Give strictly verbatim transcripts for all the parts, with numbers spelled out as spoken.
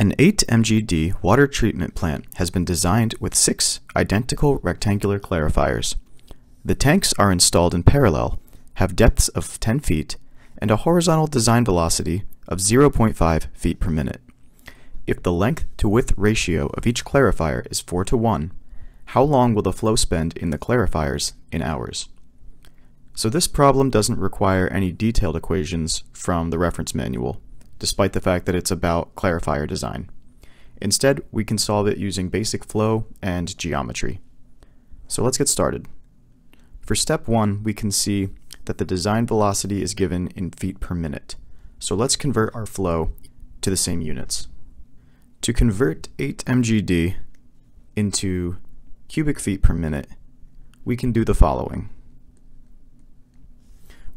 An eight M G D water treatment plant has been designed with six identical rectangular clarifiers. The tanks are installed in parallel, have depths of ten feet, and a horizontal design velocity of zero point five feet per minute. If the length to width ratio of each clarifier is four to one, how long will the flow spend in the clarifiers in hours? So this problem doesn't require any detailed equations from the reference manual, despite the fact that it's about clarifier design. Instead, we can solve it using basic flow and geometry. So let's get started. For step one, we can see that the design velocity is given in feet per minute. So let's convert our flow to the same units. To convert eight M G D into cubic feet per minute, we can do the following.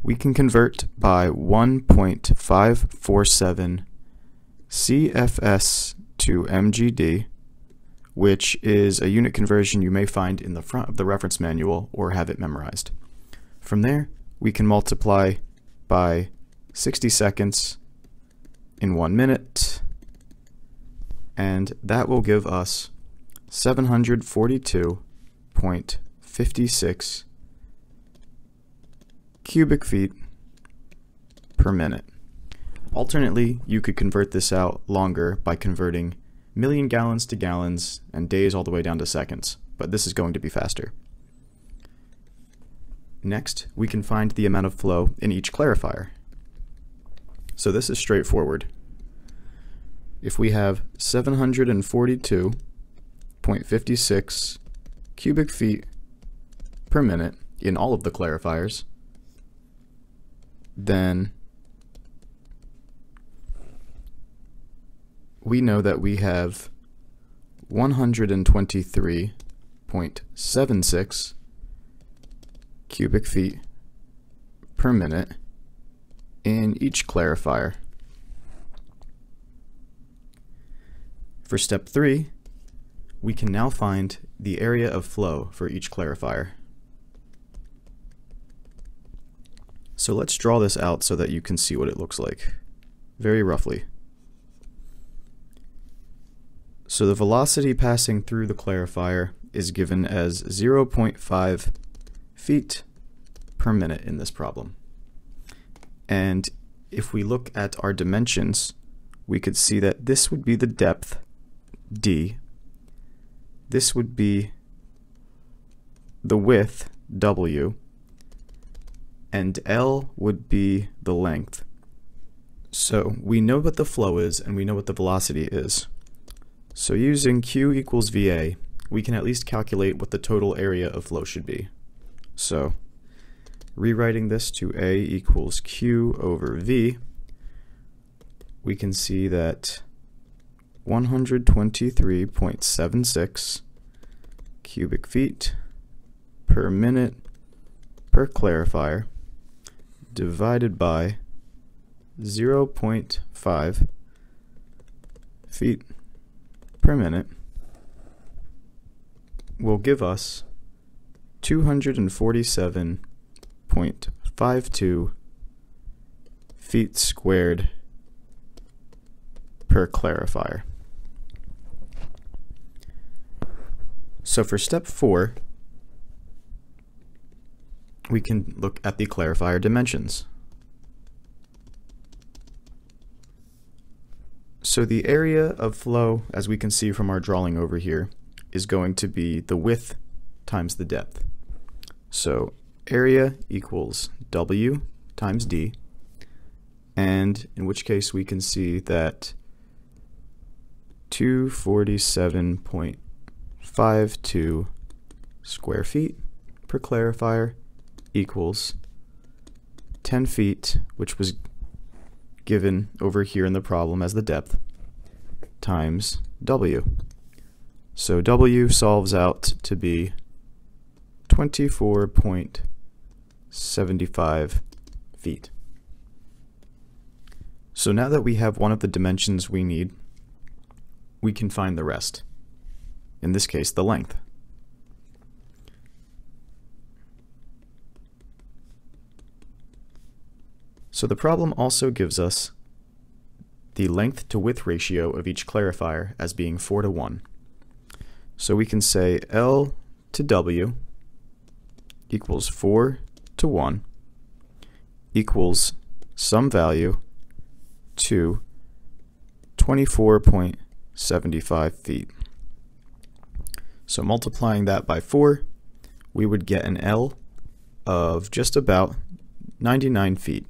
We can convert by one point five four seven C F S to M G D, which is a unit conversion you may find in the front of the reference manual or have it memorized. From there, we can multiply by sixty seconds in one minute, and that will give us seven hundred forty-two point five six cubic feet per minute. Alternately, you could convert this out longer by converting million gallons to gallons and days all the way down to seconds, but this is going to be faster. Next, we can find the amount of flow in each clarifier. So this is straightforward. If we have seven hundred forty-two point five six cubic feet per minute in all of the clarifiers, then we know that we have one hundred twenty-three point seven six cubic feet per minute in each clarifier. For step three, we can now find the area of flow for each clarifier. So let's draw this out so that you can see what it looks like, very roughly. So the velocity passing through the clarifier is given as zero point five feet per minute in this problem. And if we look at our dimensions, we could see that this would be the depth, D. This would be the width, W. And L would be the length. So we know what the flow is and we know what the velocity is. So using Q equals V A, we can at least calculate what the total area of flow should be. So rewriting this to A equals Q over V, we can see that one hundred twenty-three point seven six cubic feet per minute per clarifier divided by zero point five feet per minute will give us two hundred forty-seven point five two feet squared per clarifier. So for step four, we can look at the clarifier dimensions. So the area of flow, as we can see from our drawing over here, is going to be the width times the depth. So area equals W times D, and in which case we can see that two hundred forty-seven point five two square feet per clarifier equals ten feet, which was given over here in the problem as the depth, times W. So W solves out to be twenty-four point seven five feet. So now that we have one of the dimensions we need, we can find the rest, in this case the length. So the problem also gives us the length to width ratio of each clarifier as being four to one. So we can say L to W equals four to one equals some value to twenty-four point seven five feet. So multiplying that by four, we would get an L of just about ninety-nine feet,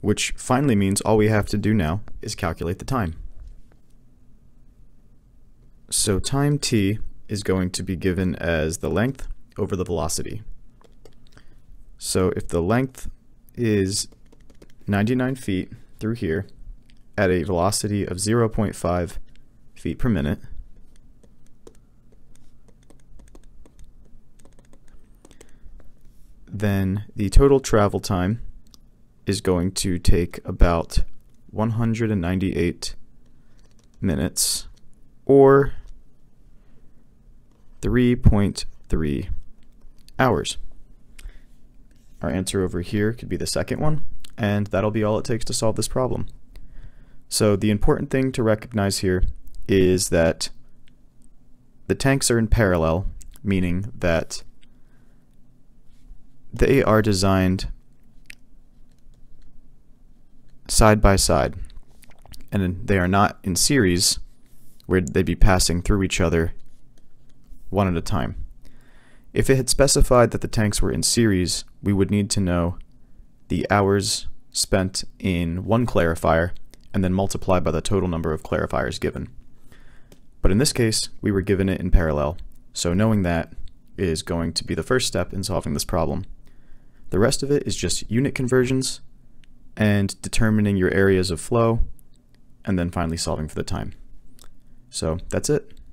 which finally means all we have to do now is calculate the time. So time t is going to be given as the length over the velocity. So if the length is ninety-nine feet through here at a velocity of zero point five feet per minute, then the total travel time is going to take about one hundred ninety-eight minutes, or three point three hours. Our answer over here could be the second one, and that'll be all it takes to solve this problem. So the important thing to recognize here is that the tanks are in parallel, meaning that they are designed side by side, and they are not in series where they'd be passing through each other one at a time. If it had specified that the tanks were in series, we would need to know the hours spent in one clarifier and then multiply by the total number of clarifiers given. But in this case, we were given it in parallel, so knowing that is going to be the first step in solving this problem. The rest of it is just unit conversions and determining your areas of flow, and then finally solving for the time. So that's it.